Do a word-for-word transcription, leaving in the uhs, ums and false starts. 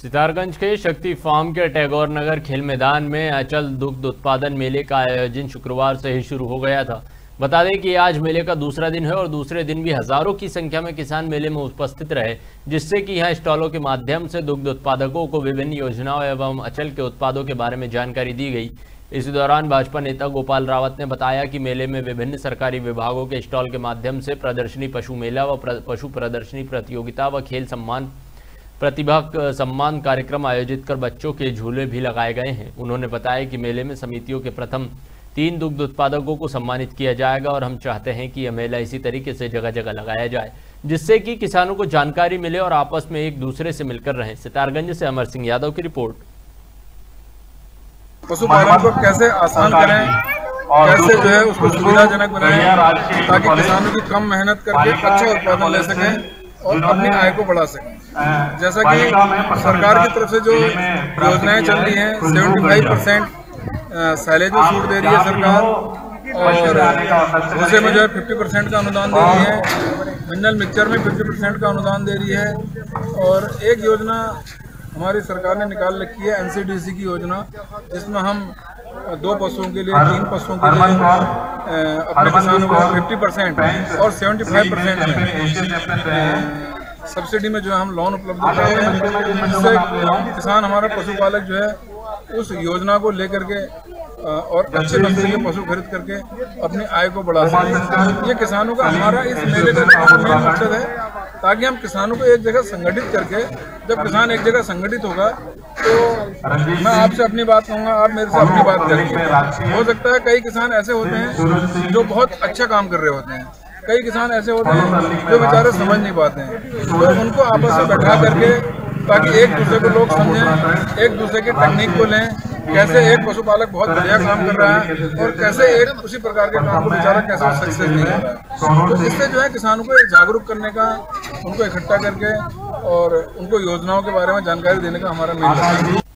सितारगंज के शक्ति फार्म के टैगोर नगर खेल मैदान में आंचल दुग्ध उत्पादन मेले का आयोजन शुक्रवार से ही शुरू हो गया था। बता दें कि आज मेले का दूसरा दिन है और दूसरे दिन भी हजारों की संख्या में किसान मेले में उपस्थित रहे, जिससे कि यहां स्टॉलों के माध्यम से दुग्ध उत्पादकों को विभिन्न योजनाओं एवं आंचल के उत्पादों के बारे में जानकारी दी गई। इसी दौरान भाजपा नेता गोपाल रावत ने बताया कि मेले में विभिन्न सरकारी विभागों के स्टॉल के माध्यम से प्रदर्शनी, पशु मेला व पशु प्रदर्शनी प्रतियोगिता व खेल सम्मान प्रतिभा सम्मान कार्यक्रम आयोजित कर बच्चों के झूले भी लगाए गए हैं। उन्होंने बताया कि मेले में समितियों के प्रथम तीन दुग्ध उत्पादकों को सम्मानित किया जाएगा और हम चाहते हैं कि यह मेला इसी तरीके से जगह जगह लगाया जाए, जिससे कि किसानों को जानकारी मिले और आपस में एक दूसरे से मिलकर रहें। सितारगंज से अमर सिंह यादव की रिपोर्ट। पशुपालन को कैसे आसान करें और कैसे जो है उसको सुविधाजनक बनाएं ताकि किसानों की कम मेहनत करके अच्छा उत्पादन ले सकें और अपनी आय को बढ़ा सकें। जैसा कि सरकार की तरफ से जो योजनाएं चल रही हैं, पचहत्तर परसेंट सैलेज में छूट दे रही है सरकार और भूसे में जो है पचास परसेंट का अनुदान दे रही है, मिनरल मिक्सचर में पचास परसेंट का अनुदान दे रही है। और एक योजना हमारी सरकार ने निकाल रखी है एन सी डी सी की योजना, जिसमें हम दो पशुओं के लिए, तीन पशुओं के लिए अपने किसानों को पचास परसेंट और पचहत्तर परसेंट सब्सिडी में जो है हम लोन उपलब्ध कराते हैं, जिससे किसान हमारा पशुपालक जो है उस योजना को लेकर के और अच्छे नस्ल के पशु खरीद करके अपनी आय को बढ़ा सकें। ये किसानों का हमारा इस मेले का मेन मकसद है, ताकि हम किसानों को एक जगह संगठित करके, जब किसान एक जगह संगठित होगा तो मैं आपसे अपनी बात कहूँगा, आप मेरे से अपनी बात करेंगे। हो सकता है कई किसान ऐसे होते हैं जो बहुत अच्छा काम कर रहे होते हैं, कई किसान ऐसे होते हैं जो बेचारे समझ नहीं पाते हैं, तो उनको आपस में बैठा करके ताकि एक दूसरे को लोग समझें, एक दूसरे की टेक्निक को लें, कैसे एक पशुपालक बहुत बढ़िया काम कर रहा है और कैसे एक उसी प्रकार के काम को बेचारा कैसे सक्सेस नहीं है। तो इससे जो है किसानों को जागरूक करने का, उनको इकट्ठा करके और उनको योजनाओं के बारे में जानकारी देने का हमारा मेन लक्ष्य है।